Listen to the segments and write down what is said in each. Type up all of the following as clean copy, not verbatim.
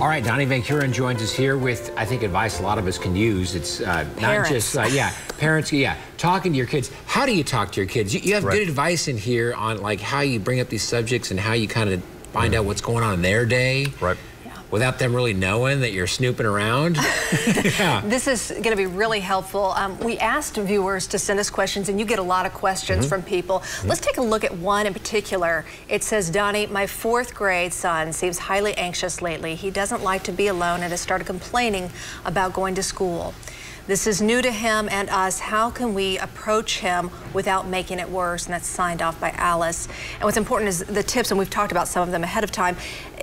All right, Donnie Van Curen joins us here with, I think, advice a lot of us can use. It's not just, parents, talking to your kids. How do you talk to your kids? You have good advice in here on, like, how you bring up these subjects and how you kind of find out what's going on in their day. Without them really knowing that you're snooping around. This is going to be really helpful. We asked viewers to send us questions, and you get a lot of questions from people. Let's take a look at one in particular. It says, Donnie, my 4th grade son seems highly anxious lately. He doesn't like to be alone and has started complaining about going to school. This is new to him and us. How can we approach him without making it worse? And that's signed off by Alice. And what's important is the tips, and we've talked about some of them ahead of time.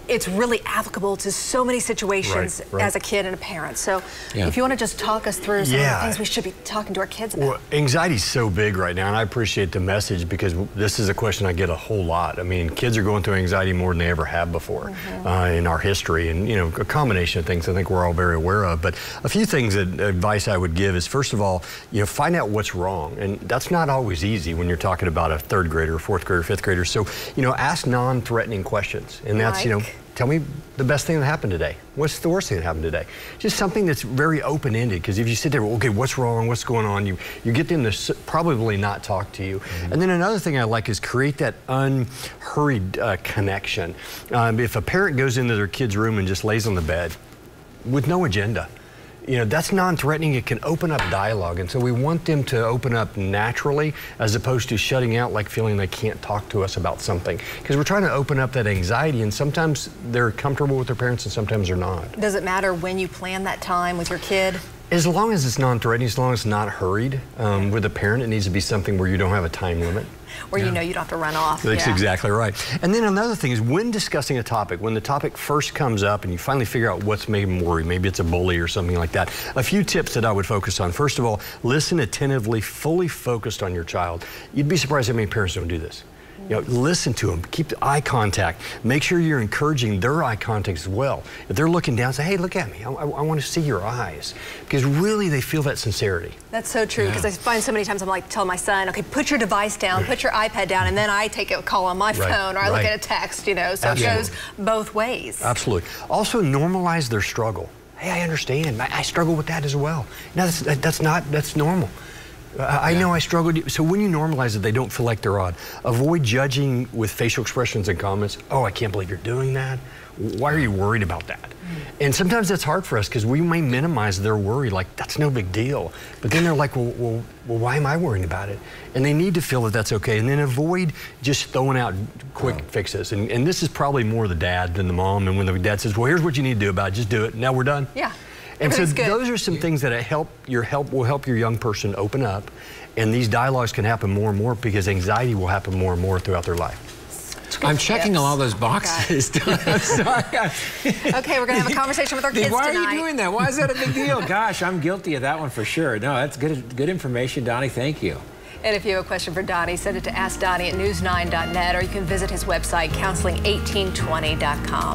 It's really applicable to so many situations as a kid and a parent. So if you want to just talk us through some of the things we should be talking to our kids about. Well, anxiety's so big right now, and I appreciate the message because this is a question I get a whole lot. I mean, kids are going through anxiety more than they ever have before in our history, and, you know, a combination of things I think we're all very aware of. But a few things, that advice I would give is, first of all, you know, find out what's wrong. And that's not always easy when you're talking about a 3rd grader, 4th grader, 5th grader. So, you know, ask non-threatening questions. And that's, you know, tell me the best thing that happened today. What's the worst thing that happened today? Just something that's very open-ended, because if you sit there, okay, what's wrong, what's going on, you get them to probably not talk to you. And then another thing I like is create that unhurried connection. If a parent goes into their kid's room and just lays on the bed with no agenda, you know, that's non-threatening. It can open up dialogue, and so we want them to open up naturally as opposed to shutting out, like feeling they can't talk to us about something, because we're trying to open up that anxiety, and sometimes they're comfortable with their parents and sometimes they're not. Does it matter when you plan that time with your kid? As long as it's non-threatening, as long as it's not hurried. With a parent, it needs to be something where you don't have a time limit. Or you know you don't have to run off. That's exactly right. And then another thing is, when discussing a topic, when the topic first comes up and you finally figure out what's made them worry, maybe it's a bully or something like that, a few tips that I would focus on. First of all, listen attentively, fully focused on your child. You'd be surprised how many parents don't do this. You know, listen to them, keep the eye contact, make sure you're encouraging their eye contact as well. If they're looking down, say, hey, look at me, I want to see your eyes. Because really they feel that sincerity. That's so true, because I find so many times I'm like, tell my son, okay, put your device down, put your iPad down, and then I take a call on my phone, or I look at a text, you know, so it goes both ways. Absolutely. Also, normalize their struggle. Hey, I understand, I struggle with that as well. Now, that's normal. I know I struggled. So when you normalize it, they don't feel like they're odd. Avoid judging with facial expressions and comments. Oh, I can't believe you're doing that. Why are you worried about that? And sometimes that's hard for us because we may minimize their worry, like that's no big deal. But then they're like, well, why am I worrying about it? And they need to feel that that's okay. And then avoid just throwing out quick fixes. And this is probably more the dad than the mom. And when the dad says, well, here's what you need to do about it, just do it. Now we're done. Yeah. And so those are some things that will help your young person open up, and these dialogues can happen more and more because anxiety will happen more and more throughout their life. I'm checking all those boxes. Oh, I'm sorry. Okay, we're going to have a conversation with our kids tonight. Why are you doing that? Why is that a big deal? Gosh, I'm guilty of that one for sure. No, that's good information, Donnie. Thank you. And if you have a question for Donnie, send it to AskDonnie@news9.net, or you can visit his website, Counseling1820.com.